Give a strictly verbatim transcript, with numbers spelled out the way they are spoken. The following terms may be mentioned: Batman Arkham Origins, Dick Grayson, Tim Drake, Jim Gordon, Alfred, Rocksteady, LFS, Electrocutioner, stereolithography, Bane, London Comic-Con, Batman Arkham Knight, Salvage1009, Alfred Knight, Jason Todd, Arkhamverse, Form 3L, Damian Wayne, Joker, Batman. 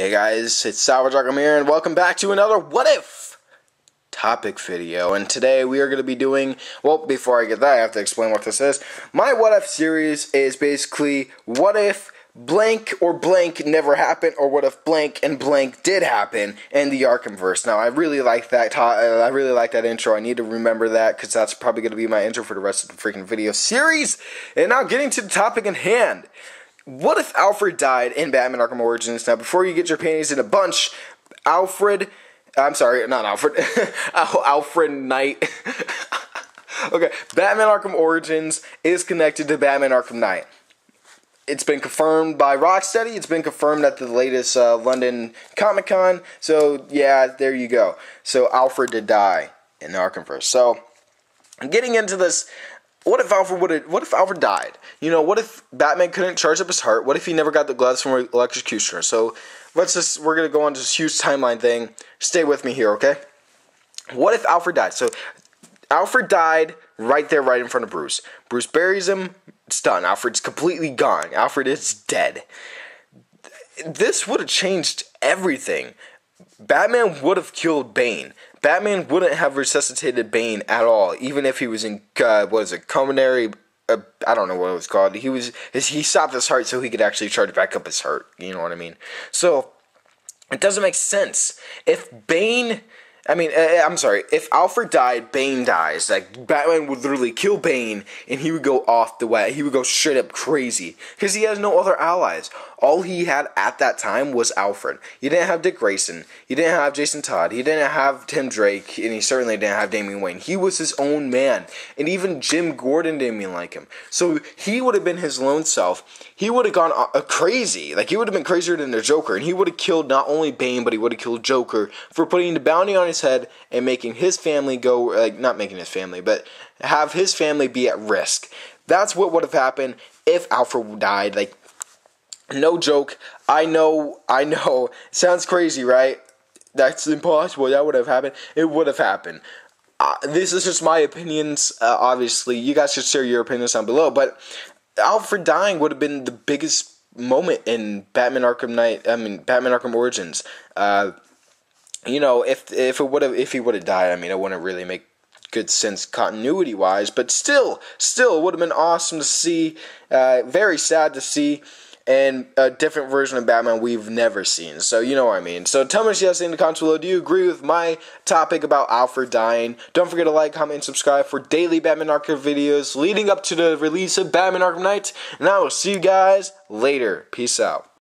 Hey guys, it's Salvage ten oh nine here, and welcome back to another What If topic video. And today we are going to be doing, well, before I get that, I have to explain what this is. My What If series is basically what if blank or blank never happened, or what if blank and blank did happen in the Arkhamverse. Now, I really like that. I really like that intro. I need to remember that because that's probably going to be my intro for the rest of the freaking video series. And now, getting to the topic in hand. What if Alfred died in Batman Arkham Origins? Now, before you get your panties in a bunch, Alfred... I'm sorry, not Alfred. Alfred Knight. Okay, Batman Arkham Origins is connected to Batman Arkham Knight. It's been confirmed by Rocksteady. It's been confirmed at the latest uh, London Comic-Con. So, yeah, there you go. So, Alfred did die in the Arkhamverse. So, getting into this... What if Alfred would? What if Alfred died? You know, what if Batman couldn't charge up his heart? What if he never got the gloves from Electrocutioner? So let's just we're gonna go on to this huge timeline thing. Stay with me here, okay? What if Alfred died? So Alfred died right there, right in front of Bruce. Bruce buries him. It's done. Alfred's completely gone. Alfred is dead. This would have changed everything. Batman would have killed Bane. Batman wouldn't have resuscitated Bane at all, even if he was in, uh, what is it, culinary, uh, I don't know what it was called. He was, he stopped his heart so he could actually charge back up his heart, you know what I mean? So, it doesn't make sense. If Bane, I mean, uh, I'm sorry, if Alfred died, Bane dies. Like, Batman would literally kill Bane, and he would go off the way. He would go straight up crazy, because he has no other allies. All he had at that time was Alfred. He didn't have Dick Grayson. He didn't have Jason Todd. He didn't have Tim Drake, and he certainly didn't have Damian Wayne. He was his own man, and even Jim Gordon didn't even like him. So he would have been his lone self. He would have gone uh, crazy. Like, he would have been crazier than the Joker, and he would have killed not only Bane, but he would have killed Joker for putting the bounty on his head and making his family go, like, not making his family, but have his family be at risk. That's what would have happened if Alfred died. Like, no joke, I know, I know, it sounds crazy, right? That's impossible, that would have happened. It would have happened. Uh, this is just my opinions, uh, obviously. You guys should share your opinions down below, but Alfred dying would have been the biggest moment in Batman Arkham Knight, I mean, Batman Arkham Origins. Uh, you know, if if it would have, if he would have died, I mean, it wouldn't really make good sense continuity-wise, but still, still, it would have been awesome to see, uh, very sad to see, and a different version of Batman we've never seen. So you know what I mean. So tell me what you guys think in the comments below. Do you agree with my topic about Alfred dying? Don't forget to like, comment, and subscribe for daily Batman Arkham videos leading up to the release of Batman Arkham Knight. And I will see you guys later. Peace out.